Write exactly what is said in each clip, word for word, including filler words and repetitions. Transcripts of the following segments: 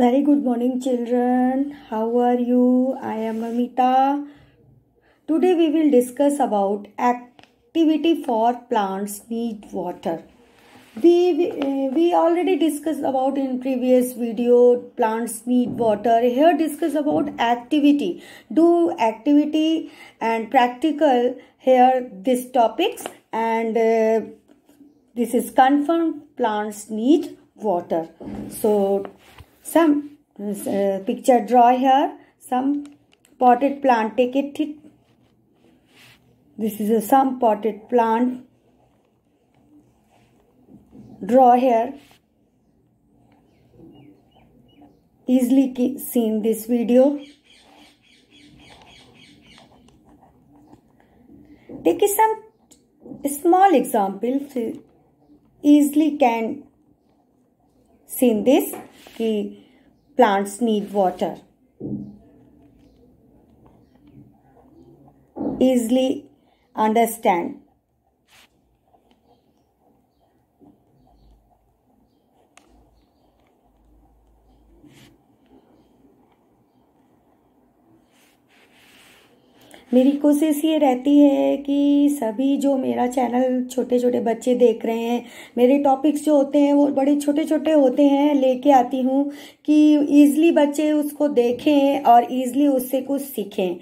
Very good morning, children. How are you? I am Amita. Today we will discuss about activity for plants need water. We, we, we already discussed about in previous video plants need water. Here discuss about activity. Do activity and practical here these topics, and uh, this is confirmed plants need water. So some uh, picture draw here, some potted plant, take it, it. This is a some potted plant. Draw here. Easily seen this video. Take some small example. Easily can seen this. Ki plants need water. Easily understand. मेरी कोशिश ये रहती है कि सभी जो मेरा channel छोटे छोटे बच्चे देख रहे हैं, मेरे टॉपिक्स जो होते हैं वो बड़े छोटे छोटे होते हैं, लेके आती हूँ कि ईज़िली बच्चे उसको देखें और ईज़िली उससे कुछ सीखें।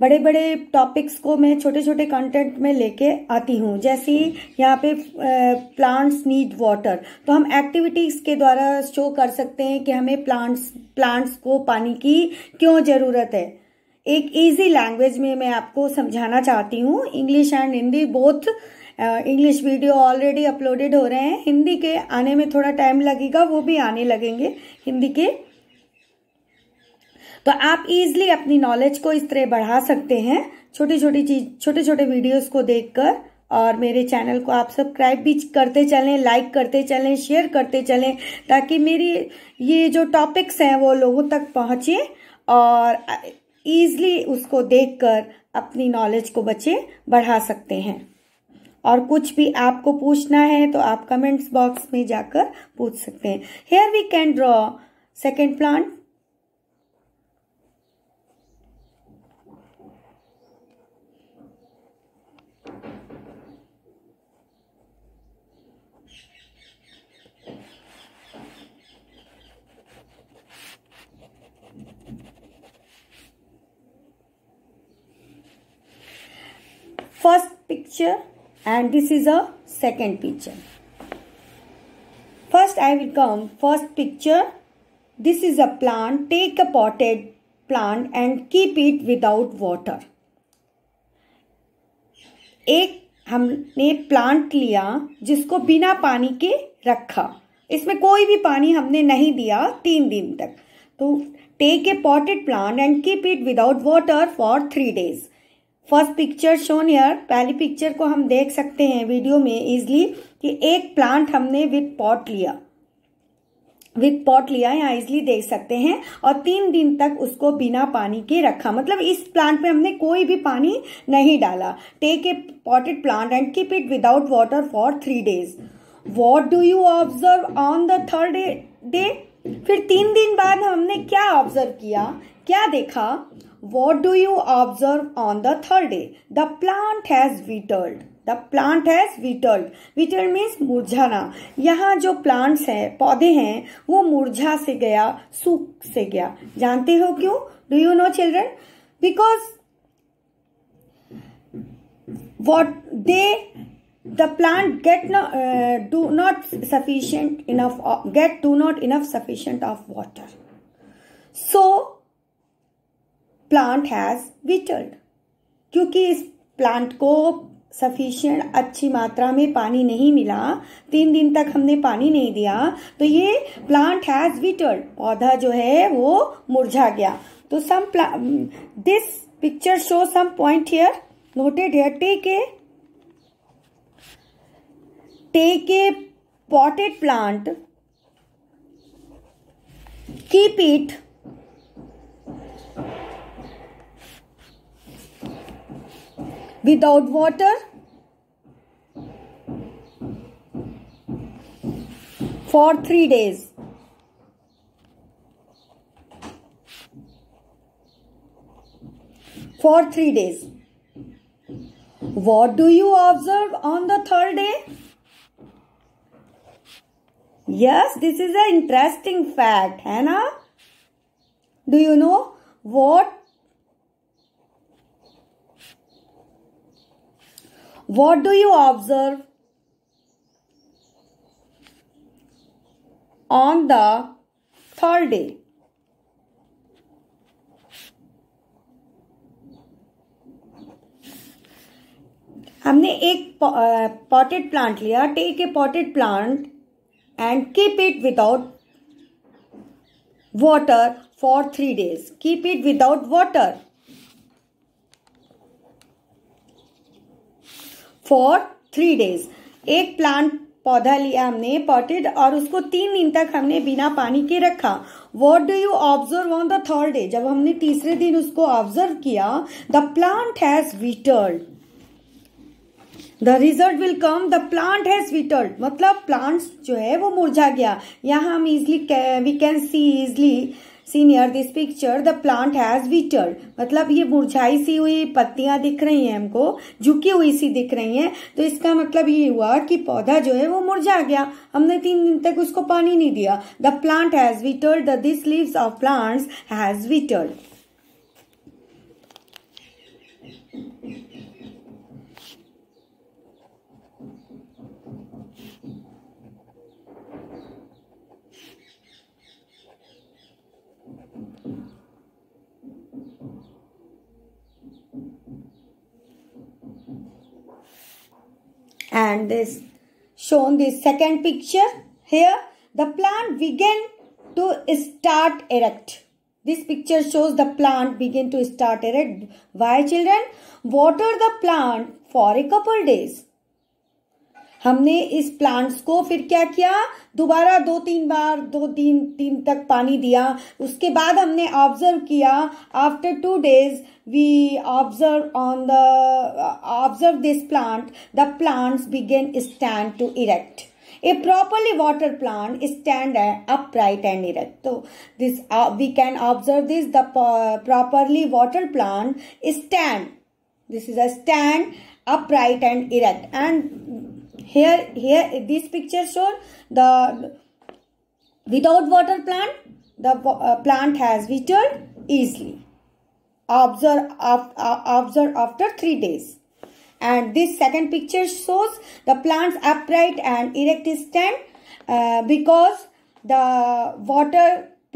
बड़े बड़े टॉपिक्स को मैं छोटे छोटे कंटेंट में लेके आती हूँ। जैसे यहाँ पे प्लांट्स नीड वाटर, तो हम एक्टिविटीज़ के द्वारा शो कर सकते हैं कि हमें प्लांट्स प्लांट्स को पानी की क्यों ज़रूरत है। एक इजी लैंग्वेज में मैं आपको समझाना चाहती हूँ। English and Hindi both English video already uploaded हो रहे हैं। हिंदी के आने में थोड़ा टाइम लगेगा, वो भी आने लगेंगे हिंदी के। तो आप इजीली अपनी नॉलेज को इस तरह बढ़ा सकते हैं, छोटी छोटी चीज छोटे छोटे वीडियोस को देखकर। और मेरे चैनल को आप सब्सक्राइब भी करते चलें, लाइक करते चलें, शेयर करते चलें, ताकि मेरी ये जो टॉपिक्स हैं वो लोगों तक पहुँचे और ईज़िली उसको देखकर अपनी नॉलेज को बच्चे बढ़ा सकते हैं। और कुछ भी आपको पूछना है तो आप कमेंट्स बॉक्स में जाकर पूछ सकते हैं। Here we can draw second plant. First picture, and this is a second picture. First I will come first picture. This is a plant. Take a potted plant and keep it without water. एक हमने plant लिया जिसको बिना पानी के रखा, इसमें कोई भी पानी हमने नहीं दिया तीन दिन तक। तो take a potted plant and keep it without water for three days. First picture shown here, पहली पिक्चर को हम देख सकते हैं वीडियो में इजली कि एक प्लांट हमने विद पॉट लिया विद पॉट लिया यहाँ इजली देख सकते हैं, और तीन दिन तक उसको बिना पानी के रखा, मतलब इस प्लांट में हमने कोई भी पानी नहीं डाला। Take a potted plant and keep it without water for three days. What do you observe on the third day? फिर तीन दिन बाद हमने क्या ऑब्जर्व किया, क्या देखा? What do you observe on the third day? The plant has withered. The plant has withered. Withered means मुरझाना। यहाँ जो plants हैं, पौधे हैं, वो मुरझा से गया, सूख से गया। जानते हो क्यों? Do you know, children? Because what they the plant get not uh, do not sufficient enough get do not enough sufficient of water. So plant has withered, क्योंकि इस प्लांट को सफिशिएंट अच्छी मात्रा में पानी नहीं मिला, तीन दिन तक हमने पानी नहीं दिया, तो ये प्लांट हैज विटर्ड, पौधा जो है वो मुरझा गया। तो some this picture show some point here noted here. Take a take a potted plant, keep it without water for three days. for three days. What do you observe on the third day? Yes, this is an interesting fact, है ना? Do you know what What do you observe on the third day? हमने एक potted plant लिया. Take a potted plant and keep it without water for three days. Keep it without water for three days. एक plant पौधा लिया हमने potted और उसको तीन दिन तक हमने बिना पानी के रखा. What do you observe on the third day? जब हमने तीसरे दिन उसको observe किया, the plant has withered. The result will come. The plant has withered. मतलब plants जो है वो मुरझा गया. यहाँ हम easily we can see easily see near this picture the plant has withered. मतलब ये मुरझाई सी हुई पत्तियां दिख रही हैं हमको, झुकी हुई सी दिख रही हैं. तो इसका मतलब ये हुआ कि पौधा जो है वो मुरझा गया. हमने तीन दिन तक उसको पानी नहीं दिया. The plant has withered. The these leaves of plants has withered. And this shown this second picture here. The plant began to start erect. This picture shows the plant begin to start erect. Why, children? Water the plant for a couple days. हमने इस plants को फिर क्या किया? दोबारा दो तीन बार दो तीन तीन तक पानी दिया. उसके बाद हमने ऑब्जर्व किया. After two days we observe on the observe this plant. The plants begin stand to erect. A properly water plant stand upright and erect. तो this we can observe this the properly water plant stand. This is a stand upright and erect. And Here, here, this picture shows the without water plant, the uh, plant has withered easily. Observe, uh, uh, observe after three days. And this second picture shows the plants upright and erect stand uh, because the water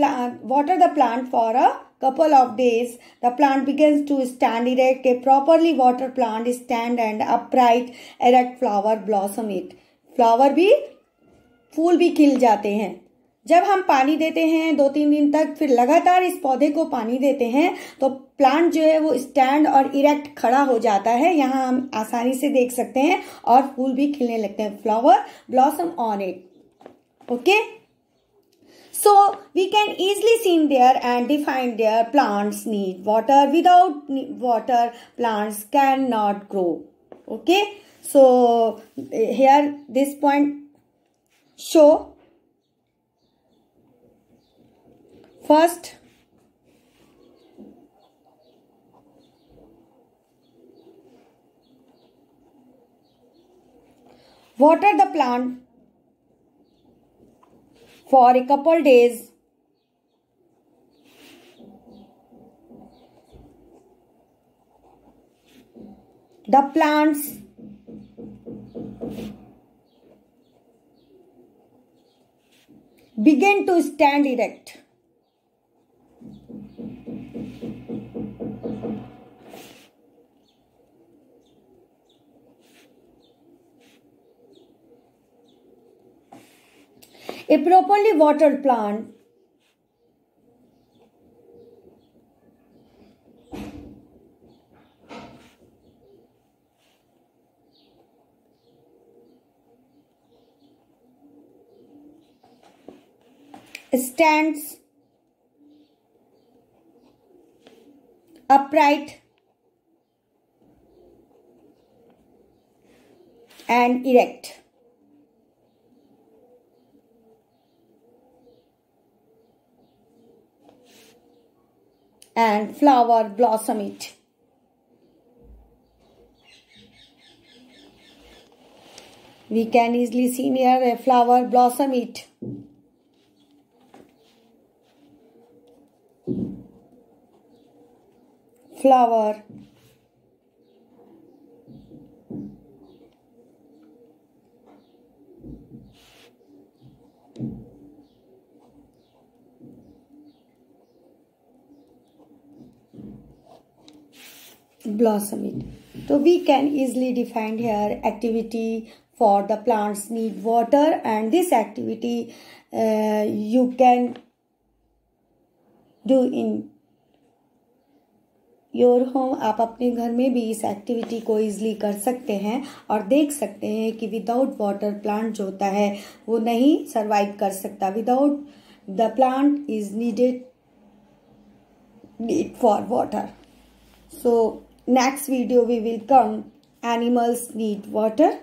plant water the plant for a couple of days. The plant begins to stand erect. A properly watered plant stand and upright erect. Flower blossom it. Flower भी फूल भी खिल जाते हैं. जब हम पानी देते हैं दो तीन दिन तक, फिर लगातार इस पौधे को पानी देते हैं तो प्लांट जो है वो स्टैंड और इरेक्ट खड़ा हो जाता है. यहाँ हम आसानी से देख सकते हैं और फूल भी खिलने लगते हैं. Flower blossom on it. Okay. So we can easily see there and define their plants need water. Without water, plants cannot grow. Okay. So here this point show first water the plant for a couple days. The plants begin to stand erect. A properly watered plant stands upright and erect. And flower blossom it. We can easily see near a flower blossom it. Flower. Blossom it. So we can easily define here activity for the plants need water, and this activity uh, you can do in your home. आप अपने घर में भी इस activity को easily कर सकते हैं और देख सकते हैं कि विदाउट वाटर प्लांट जो होता है वो नहीं सर्वाइव कर सकता. Without the plant is needed need for water. So next video we will come animals need water.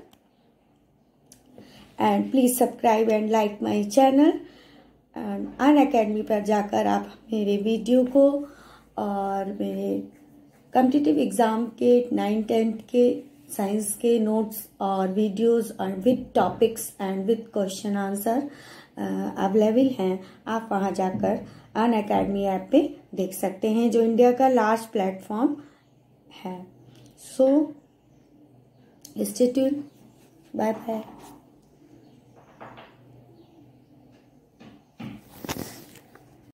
And please subscribe and like my channel. And Unacademy पर जाकर आप मेरे वीडियो को और मेरे कॉम्पिटिटिव एग्ज़ाम के नाइन्थ टेंथ के science के नोट्स और वीडियोस और with topics and with question answer available हैं. आप वहां जाकर अन अकेडमी ऐप पे देख सकते हैं जो इंडिया का लार्ज प्लेटफॉर्म है. So stay tuned. Bye bye.